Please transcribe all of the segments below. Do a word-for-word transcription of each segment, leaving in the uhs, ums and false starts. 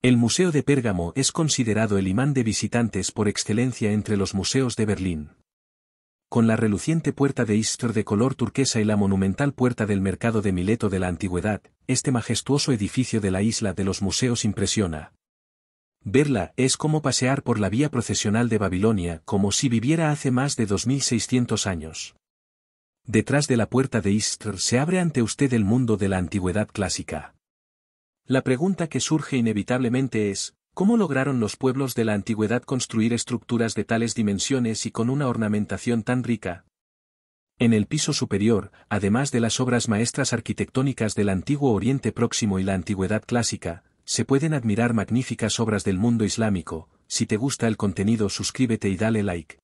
El Museo de Pérgamo es considerado el imán de visitantes por excelencia entre los museos de Berlín. Con la reluciente Puerta de Ishtar de color turquesa y la monumental Puerta del Mercado de Mileto de la Antigüedad, este majestuoso edificio de la isla de los museos impresiona. Verla es como pasear por la vía procesional de Babilonia como si viviera hace más de dos mil seiscientos años. Detrás de la Puerta de Ishtar se abre ante usted el mundo de la antigüedad clásica. La pregunta que surge inevitablemente es, ¿cómo lograron los pueblos de la antigüedad construir estructuras de tales dimensiones y con una ornamentación tan rica? En el piso superior, además de las obras maestras arquitectónicas del antiguo Oriente Próximo y la antigüedad clásica, se pueden admirar magníficas obras del mundo islámico. Si te gusta el contenido, suscríbete y dale like.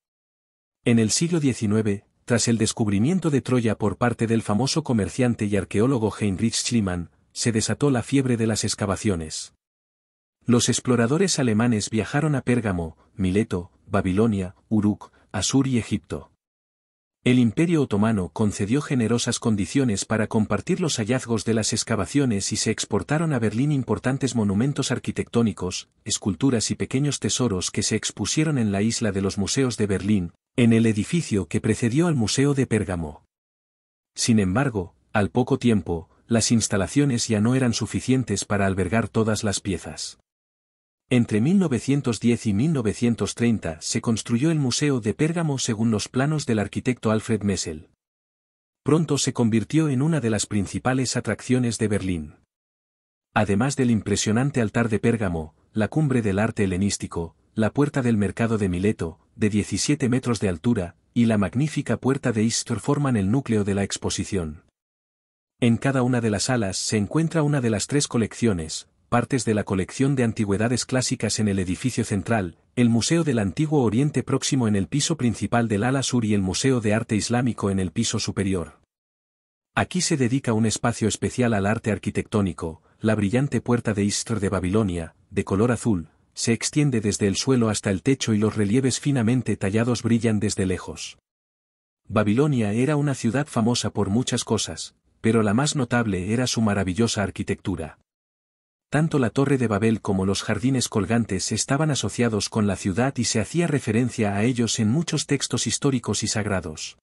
En el siglo diecinueve, tras el descubrimiento de Troya por parte del famoso comerciante y arqueólogo Heinrich Schliemann, se desató la fiebre de las excavaciones. Los exploradores alemanes viajaron a Pérgamo, Mileto, Babilonia, Uruk, Asur y Egipto. El Imperio Otomano concedió generosas condiciones para compartir los hallazgos de las excavaciones y se exportaron a Berlín importantes monumentos arquitectónicos, esculturas y pequeños tesoros que se expusieron en la isla de los museos de Berlín, en el edificio que precedió al Museo de Pérgamo. Sin embargo, al poco tiempo, las instalaciones ya no eran suficientes para albergar todas las piezas. Entre mil novecientos diez y mil novecientos treinta se construyó el Museo de Pérgamo según los planos del arquitecto Alfred Messel. Pronto se convirtió en una de las principales atracciones de Berlín. Además del impresionante altar de Pérgamo, la cumbre del arte helenístico, la Puerta del Mercado de Mileto, de diecisiete metros de altura, y la magnífica Puerta de Ishtar forman el núcleo de la exposición. En cada una de las salas se encuentra una de las tres colecciones, partes de la colección de antigüedades clásicas en el edificio central, el Museo del Antiguo Oriente Próximo en el piso principal del ala sur y el Museo de Arte Islámico en el piso superior. Aquí se dedica un espacio especial al arte arquitectónico. La brillante Puerta de Ishtar de Babilonia, de color azul, se extiende desde el suelo hasta el techo y los relieves finamente tallados brillan desde lejos. Babilonia era una ciudad famosa por muchas cosas, pero la más notable era su maravillosa arquitectura. Tanto la Torre de Babel como los jardines colgantes estaban asociados con la ciudad y se hacía referencia a ellos en muchos textos históricos y sagrados.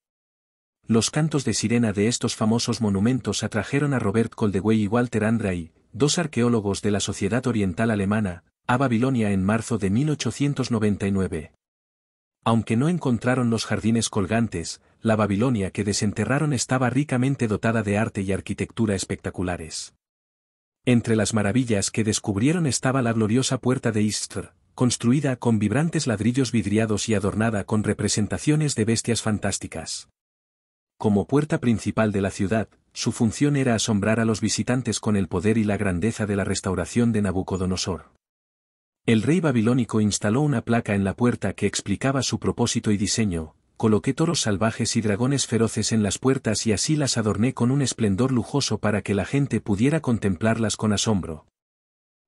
Los cantos de sirena de estos famosos monumentos atrajeron a Robert Koldewey y Walter Andrae, dos arqueólogos de la Sociedad Oriental Alemana, a Babilonia en marzo de mil ochocientos noventa y nueve. Aunque no encontraron los jardines colgantes, la Babilonia que desenterraron estaba ricamente dotada de arte y arquitectura espectaculares. Entre las maravillas que descubrieron estaba la gloriosa Puerta de Ishtar, construida con vibrantes ladrillos vidriados y adornada con representaciones de bestias fantásticas. Como puerta principal de la ciudad, su función era asombrar a los visitantes con el poder y la grandeza de la restauración de Nabucodonosor. El rey babilónico instaló una placa en la puerta que explicaba su propósito y diseño: coloqué toros salvajes y dragones feroces en las puertas y así las adorné con un esplendor lujoso para que la gente pudiera contemplarlas con asombro.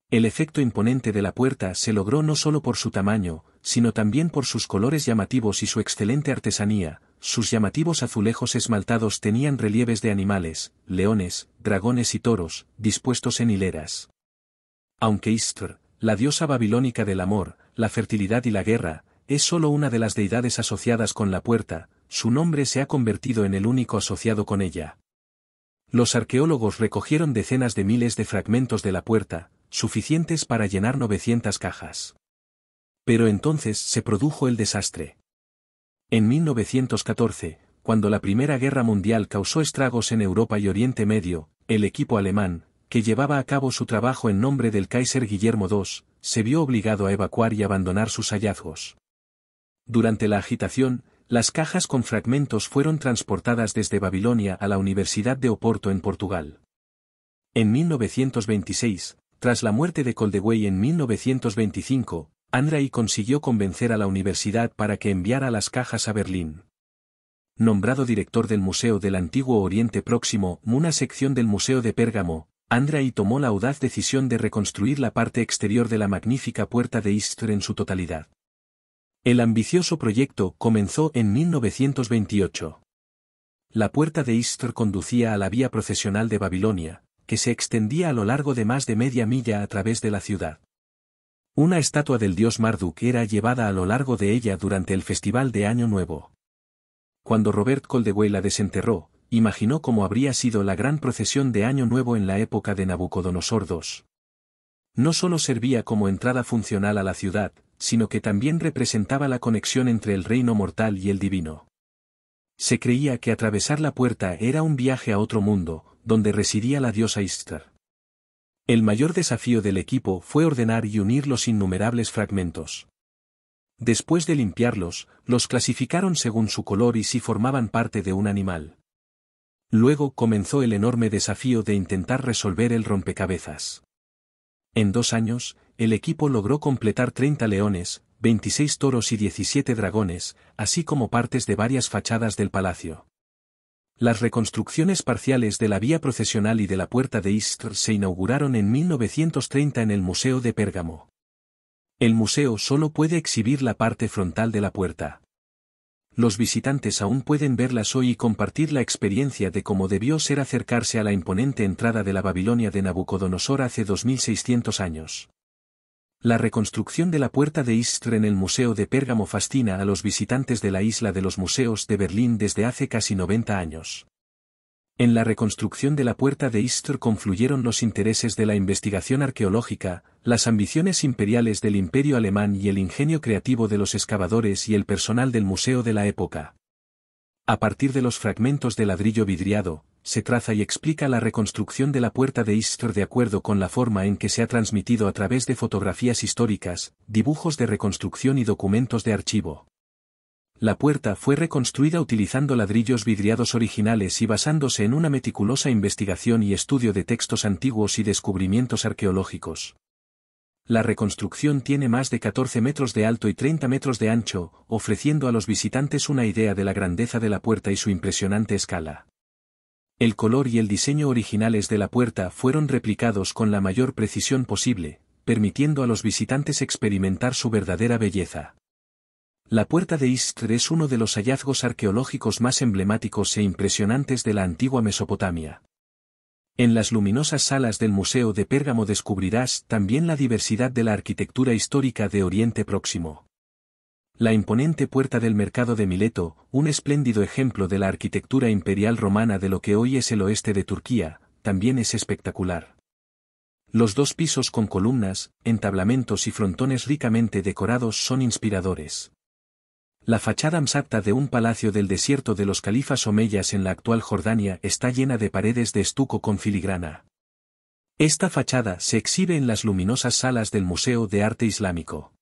El efecto imponente de la puerta se logró no solo por su tamaño, sino también por sus colores llamativos y su excelente artesanía. Sus llamativos azulejos esmaltados tenían relieves de animales, leones, dragones y toros, dispuestos en hileras. Aunque Ishtar, la diosa babilónica del amor, la fertilidad y la guerra, es solo una de las deidades asociadas con la puerta, su nombre se ha convertido en el único asociado con ella. Los arqueólogos recogieron decenas de miles de fragmentos de la puerta, suficientes para llenar novecientas cajas. Pero entonces se produjo el desastre. En mil novecientos catorce, cuando la Primera Guerra Mundial causó estragos en Europa y Oriente Medio, el equipo alemán, que llevaba a cabo su trabajo en nombre del Kaiser Guillermo segundo, se vio obligado a evacuar y abandonar sus hallazgos. Durante la agitación, las cajas con fragmentos fueron transportadas desde Babilonia a la Universidad de Oporto en Portugal. En mil novecientos veintiséis, tras la muerte de Koldewey en mil novecientos veinticinco, Andrae consiguió convencer a la universidad para que enviara las cajas a Berlín. Nombrado director del Museo del Antiguo Oriente Próximo, una sección del Museo de Pérgamo, Andrae tomó la audaz decisión de reconstruir la parte exterior de la magnífica Puerta de Ishtar en su totalidad. El ambicioso proyecto comenzó en mil novecientos veintiocho. La Puerta de Ishtar conducía a la vía procesional de Babilonia, que se extendía a lo largo de más de media milla a través de la ciudad. Una estatua del dios Marduk era llevada a lo largo de ella durante el festival de Año Nuevo. Cuando Robert Koldewey la desenterró, imaginó cómo habría sido la gran procesión de Año Nuevo en la época de Nabucodonosor segundo. No solo servía como entrada funcional a la ciudad, sino que también representaba la conexión entre el reino mortal y el divino. Se creía que atravesar la puerta era un viaje a otro mundo, donde residía la diosa Ishtar. El mayor desafío del equipo fue ordenar y unir los innumerables fragmentos. Después de limpiarlos, los clasificaron según su color y si formaban parte de un animal. Luego comenzó el enorme desafío de intentar resolver el rompecabezas. En dos años, el equipo logró completar treinta leones, veintiséis toros y diecisiete dragones, así como partes de varias fachadas del palacio. Las reconstrucciones parciales de la vía procesional y de la Puerta de Ishtar se inauguraron en mil novecientos treinta en el Museo de Pérgamo. El museo solo puede exhibir la parte frontal de la puerta. Los visitantes aún pueden verlas hoy y compartir la experiencia de cómo debió ser acercarse a la imponente entrada de la Babilonia de Nabucodonosor hace dos mil seiscientos años. La reconstrucción de la Puerta de Ishtar en el Museo de Pérgamo fascina a los visitantes de la Isla de los Museos de Berlín desde hace casi noventa años. En la reconstrucción de la Puerta de Ishtar confluyeron los intereses de la investigación arqueológica, las ambiciones imperiales del Imperio Alemán y el ingenio creativo de los excavadores y el personal del museo de la época. A partir de los fragmentos de ladrillo vidriado, se traza y explica la reconstrucción de la Puerta de Ishtar de acuerdo con la forma en que se ha transmitido a través de fotografías históricas, dibujos de reconstrucción y documentos de archivo. La puerta fue reconstruida utilizando ladrillos vidriados originales y basándose en una meticulosa investigación y estudio de textos antiguos y descubrimientos arqueológicos. La reconstrucción tiene más de catorce metros de alto y treinta metros de ancho, ofreciendo a los visitantes una idea de la grandeza de la puerta y su impresionante escala. El color y el diseño originales de la puerta fueron replicados con la mayor precisión posible, permitiendo a los visitantes experimentar su verdadera belleza. La Puerta de Ishtar es uno de los hallazgos arqueológicos más emblemáticos e impresionantes de la antigua Mesopotamia. En las luminosas salas del Museo de Pérgamo descubrirás también la diversidad de la arquitectura histórica de Oriente Próximo. La imponente Puerta del Mercado de Mileto, un espléndido ejemplo de la arquitectura imperial romana de lo que hoy es el oeste de Turquía, también es espectacular. Los dos pisos con columnas, entablamentos y frontones ricamente decorados son inspiradores. La fachada Mshatta de un palacio del desierto de los califas omeyas en la actual Jordania está llena de paredes de estuco con filigrana. Esta fachada se exhibe en las luminosas salas del Museo de Arte Islámico.